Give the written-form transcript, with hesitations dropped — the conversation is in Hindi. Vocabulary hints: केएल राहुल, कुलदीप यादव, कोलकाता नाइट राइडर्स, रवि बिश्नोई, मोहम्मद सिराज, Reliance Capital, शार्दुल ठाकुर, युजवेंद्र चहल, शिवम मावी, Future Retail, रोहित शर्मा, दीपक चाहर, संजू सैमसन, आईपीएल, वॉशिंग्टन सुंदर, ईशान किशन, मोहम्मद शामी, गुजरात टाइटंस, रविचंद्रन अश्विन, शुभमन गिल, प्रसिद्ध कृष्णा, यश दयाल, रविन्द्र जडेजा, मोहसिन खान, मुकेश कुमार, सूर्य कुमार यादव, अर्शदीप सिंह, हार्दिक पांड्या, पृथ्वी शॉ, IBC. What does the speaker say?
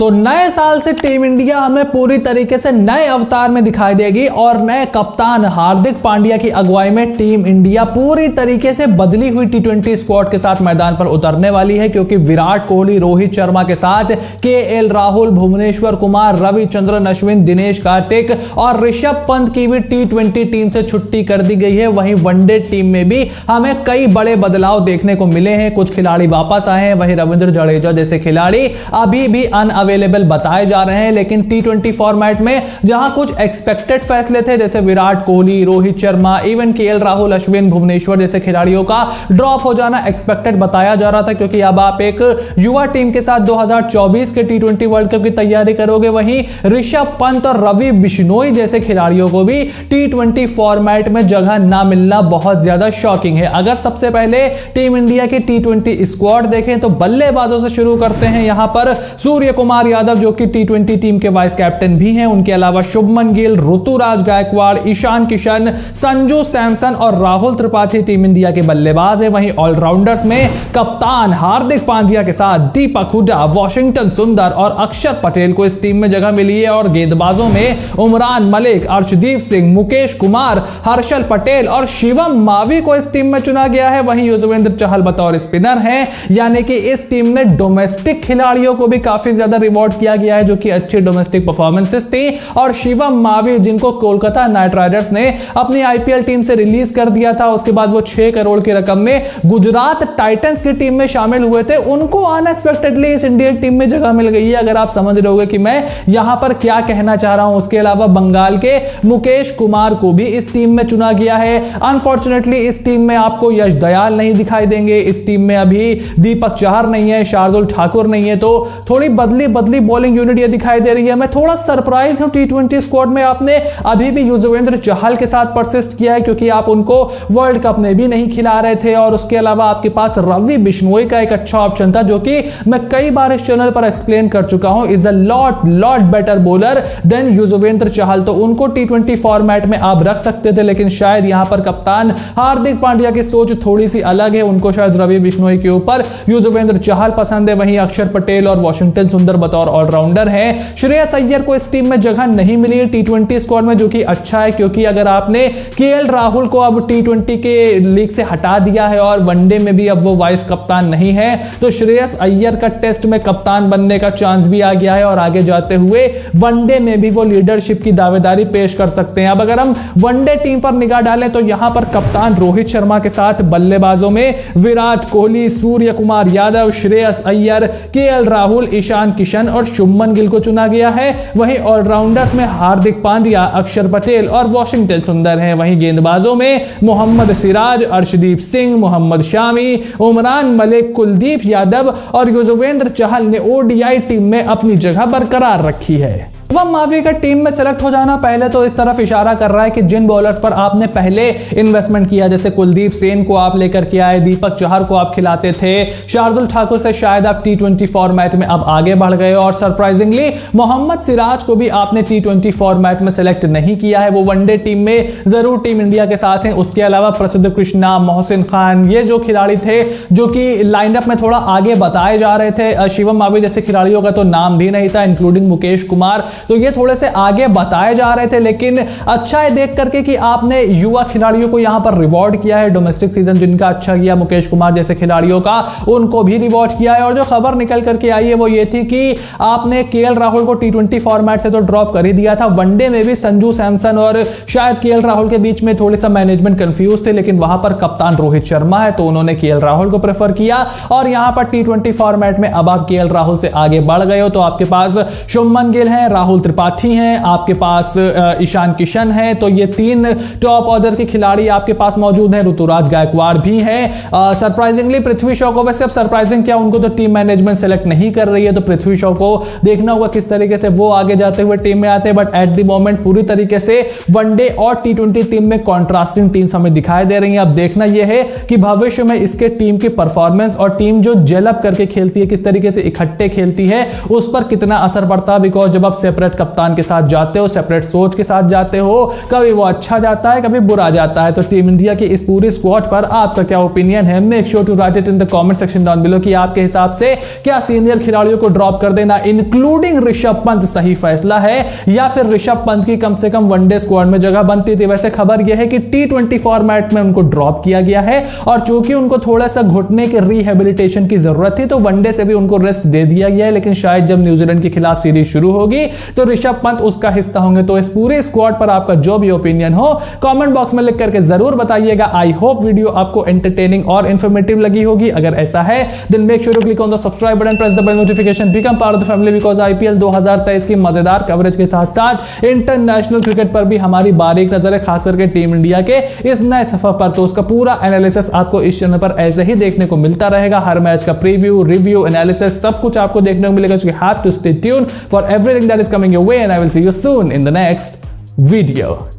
तो नए साल से टीम इंडिया हमें पूरी तरीके से नए अवतार में दिखाई देगी और नए कप्तान हार्दिक पांड्या की अगुवाई में टीम इंडिया पूरी तरीके से बदली हुई टी20 स्क्वाड के साथ मैदान पर उतरने वाली है, क्योंकि विराट कोहली, रोहित शर्मा के साथ केएल राहुल, भुवनेश्वर कुमार, रविचंद्रन अश्विन, दिनेश कार्तिक और ऋषभ पंत की भी टी20 टीम से छुट्टी कर दी गई है। वहीं वनडे टीम में भी हमें कई बड़े बदलाव देखने को मिले हैं, कुछ खिलाड़ी वापस आए हैं, वहीं रविन्द्र जडेजा जैसे खिलाड़ी अभी भी अनअवेलेबल बताए जा रहे हैं। लेकिन टी20 फॉर्मेट में जहां कुछ एक्सपेक्टेड फैसले थे, जैसे विराट कोहली, रोहित शर्मा, इवन केएल राहुल, अश्विन, भुवनेश्वर जैसे खिलाड़ियों का ड्रॉप हो जाना एक्सपेक्टेड बताया जा रहा था, क्योंकि अब आप एक युवा टीम के साथ 2024 के टी20 वर्ल्ड कप की तैयारी करोगे। वहीं ऋषभ पंत और रवि बिश्नोई जैसे खिलाड़ियों को भी टी20 फॉर्मेट में जगह ना मिलना बहुत ज्यादा शॉकिंग है। अगर सबसे पहले टीम इंडिया की टी20 स्क्वाड देखें तो बल्लेबाजों से शुरू करते हैं। यहां पर सूर्य कुमार यादव जो कि टी20 टीम के वाइस कैप्टन भी हैं, उनके अलावा शुभमन गिल, ऋतुराज गायकवाड़, ईशान किशन, संजू सैमसन और राहुल त्रिपाठी टीम इंडिया के बल्लेबाज हैं। वहीं ऑलराउंडर्स में कप्तान हार्दिक पांड्या के साथ दीपक चाहर, वॉशिंगटन सुंदर और अक्षर पटेल को इस टीम में जगह मिली है। और गेंदबाजों में उमरान मलिक, अर्शदीप सिंह, मुकेश कुमार, हर्षल पटेल और शिवम मावी को इस टीम में चुना गया है। वहीं युजवेंद्र चहल बतौर स्पिनर हैं, यानी कि इस टीम में डोमेस्टिक खिलाड़ियों को भी काफी ज्यादा रिवॉर्ड किया गया है, जो कि अच्छी डोमेस्टिक परफॉर्मेंसेस थी। और शिवम मावी जिनको कोलकाता नाइट राइडर्स ने अपनी आईपीएल टीम से रिलीज कर दिया था, उसके बाद वो 6 करोड़ की रकम में गुजरात टाइटंस की टीम में शामिल हुए थे, उनको अनएक्सपेक्टेडली इस इंडियन टीम में जगह मिल गई है। अगर आप समझ रहे होगे कि मैं यहां पर क्या कहना चाह रहा हूं। उसके अलावा बंगाल के मुकेश कुमार को भी इस टीम में चुना गया है। अनफॉर्चुनेटली इस टीम में आपको यश दयाल नहीं दिखाई देंगे, इस टीम में अभी दीपक चाहर नहीं है, शार्दुल ठाकुर नहीं है, तो थोड़ी बदली बॉलिंग यूनिट ये दिखाई दे रही है। मैं थोड़ा सरप्राइज हूं टी20 स्क्वाड में आपने अभी भी युजवेंद्र चहल के साथ परसिस्ट किया है, क्योंकि आप उनको वर्ल्ड कप में भी नहीं खिला रहे थे। और उसके अलावा आपके पास रवि बिश्नोई का एक अच्छा ऑप्शन था, जो कि मैं कई बार इस चैनल पर एक्सप्लेन कर चुका हूं, is a lot better bowler than युजवेंद्र चहल, तो उनको टी20 फॉर्मेट में आप रख सकते थे। लेकिन शायद यहां पर कप्तान हार्दिक पांड्या की सोच थोड़ी सी अलग है, उनको शायद रवि बिश्नोई के ऊपर युजवेंद्र चहल पसंद है। वहीं अक्षर पटेल और वॉशिंगटन सुंदर बतौर ऑलराउंडर हैं। श्रेयस अय्यर को इस टीम में जगह नहीं मिली है टी20 स्क्वाड में, जो कि अच्छा है, क्योंकि अगर आपने केएल राहुल को अब टी20 के लीग से हटा दिया है और वनडे में भी अब वो वाइस कप्तान नहीं है, तो श्रेयस अय्यर का टेस्ट में कप्तान बनने का चांस भी आ गया है और आगे जाते हुए वनडे में भी वो लीडरशिप की दावेदारी पेश कर सकते हैं। अब अगर हम वनडे टीम पर निगाह डालें तो यहां पर कप्तान रोहित शर्मा के साथ बल्लेबाजों में विराट कोहली, सूर्य कुमार यादव, श्रेयस अय्यर, केएल राहुल, ईशान किशन और शुभमन गिल को चुना गया है। वहीं ऑलराउंडर्स में हार्दिक पांड्या, अक्षर पटेल और वॉशिंगटन सुंदर हैं। वहीं गेंदबाजों में मोहम्मद सिराज, अर्शदीप सिंह, मोहम्मद शामी, उमरान मलिक, कुलदीप यादव और युजवेंद्र चहल ने ओडीआई टीम में अपनी जगह बरकरार रखी है। शिवम मावी का टीम में सेलेक्ट हो जाना पहले तो इस तरफ इशारा कर रहा है कि जिन बॉलर्स पर आपने पहले इन्वेस्टमेंट किया, जैसे कुलदीप सेन को आप लेकर के आए, दीपक चाहर को आप खिलाते थे, शार्दुल ठाकुर से शायद आप टी20 फॉर्मेट में अब आगे बढ़ गए। और सरप्राइजिंगली मोहम्मद सिराज को भी आपने टी20 फॉर्मेट में सेलेक्ट नहीं किया है, वो वनडे टीम में जरूर टीम इंडिया के साथ हैं। उसके अलावा प्रसिद्ध कृष्णा, मोहसिन खान, ये जो खिलाड़ी थे जो कि लाइनअप में थोड़ा आगे बताए जा रहे थे, शिवम मावी जैसे खिलाड़ियों का तो नाम भी नहीं था, इंक्लूडिंग मुकेश कुमार, तो ये थोड़े से आगे बताए जा रहे थे। लेकिन अच्छा है देख करके कि आपने युवा खिलाड़ियों को यहां पर रिवॉर्ड किया है। डोमेस्टिक सीजन जिनका अच्छा गया, मुकेश कुमार जैसे खिलाड़ियों का, उनको भी रिवॉर्ड किया है। और जो खबर निकल करके आई है वो ये थी कि आपने केएल राहुल को टी20 फॉर्मेट से तो ड्रॉप कर ही दिया था, वनडे में भी संजू सैमसन और शायद केएल राहुल के बीच में थोड़ा सा मैनेजमेंट कंफ्यूज थे, लेकिन वहां पर कप्तान रोहित शर्मा है तो उन्होंने केएल राहुल को प्रेफर किया। और यहां पर टी20 फॉर्मेट में अब आप केएल राहुल से आगे बढ़ गए हो, तो आपके पास शुभमन गिल है, राहुल त्रिपाठी हैं, आपके पास ईशान किशन हैं, तो ये तीन टॉप ऑर्डर के खिलाड़ी आपके पास मौजूद हैं। ऋतुराज गायकवाड़ भी हैं। सरप्राइजिंगली पृथ्वी शॉ को, वैसे अब सरप्राइजिंग क्या, उनको तो टीम मैनेजमेंट सेलेक्ट नहीं कर रही है, तो पृथ्वी शॉ को देखना होगा किस तरीके से वो आगे जाते हुए टीम में आते हैं। बट एट द मोमेंट पूरी तरीके से वनडे और टी20 टीम में कॉन्ट्रास्टिंग टीम्स हमें दिखाई दे रही हैं। अब देखना यह है कि भविष्य में इसके टीम की परफॉर्मेंस और टीम जो जेलअप करके खेलती है, किस तरीके से इकट्ठे खेलती है, उस पर कितना असर पड़ता है। बिकॉज जब आप सेपरेट कप्तान के साथ जाते हो, सेपरेट सोच के साथ जाते हो, कभी वो अच्छा जाता है कभी बुरा जाता है। तो टीम इंडिया की इस पूरी स्क्वाड पर आपका क्या ओपिनियन है? Make sure to write it in the comment section down below कि आपके हिसाब से क्या सीनियर खिलाड़ियों को ड्रॉप कर देना इंक्लूडिंग ऋषभ पंत सही फैसला है या फिर ऋषभ पंत की कम से कम वनडे स्क्वाड में जगह बनती थी। वैसे खबर यह है कि T20 फॉर्मेट में उनको ड्रॉप किया गया है और चूंकि उनको थोड़ा सा घुटने के रिहेबिलिटेशन की जरूरत थी तो वनडे से भी उनको रेस्ट दे दिया गया है, लेकिन शायद जब न्यूजीलैंड के खिलाफ सीरीज शुरू होगी तो ऋषभ पंत उसका हिस्सा होंगे। तो इस पूरे स्क्वाड पर आपका जो भी ओपिनियन हो कमेंट बॉक्स में लिख करके जरूर बताइएगा। आई होप वीडियो आपको एंटरटेनिंग और इंफॉर्मेटिव लगी होगी। अगर ऐसा है then make sure to click on the subscribe button, press the bell notification, become part of the family because आईपीएल 2023 की मजेदार कवरेज के साथ साथ इंटरनेशनल क्रिकेट पर भी हमारी बारीक नजर है, खास करके टीम इंडिया के इस नए सफर पर। तो उसका पूरा एनालिसिस आपको इस चैनल पर ऐसे ही देखने को मिलता रहेगा। हर मैच का प्रीव्यू, रिव्यू, एनालिसिस सब कुछ आपको देखने को मिलेगा। You have to stay tune for everything that is coming your way and I will see you soon in the next video.